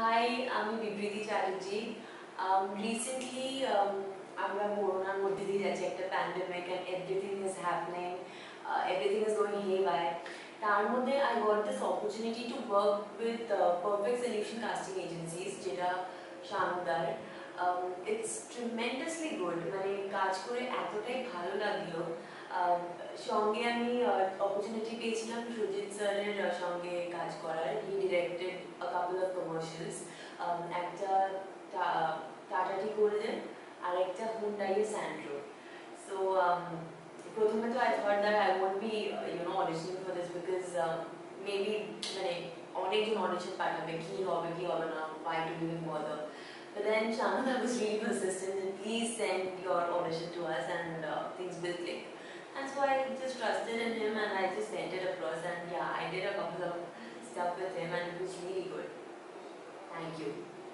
Hi, I'm Vibhridi Charu Ji. Recently, I'm going to the pandemic and everything is happening. Everything is going haywire. I got this opportunity to work with Perfect Solutions Casting Agencies, Jira, Shamdar. It's tremendously good. I got Shongi opportunity page na Rujin sir and Shongi Kaaj Kaurar. He directed a couple of commercials. Actor Tata T Golden, director Hyundai Sandro. So I thought that I won't be auditioning for this because maybe audition pattern why do we even bother? But then Chandra was really persistent and please send your audition to us and things will click. And so I just trusted in him and I just sent it across, and yeah, I did a couple of stuff with him and it was really good. Thank you.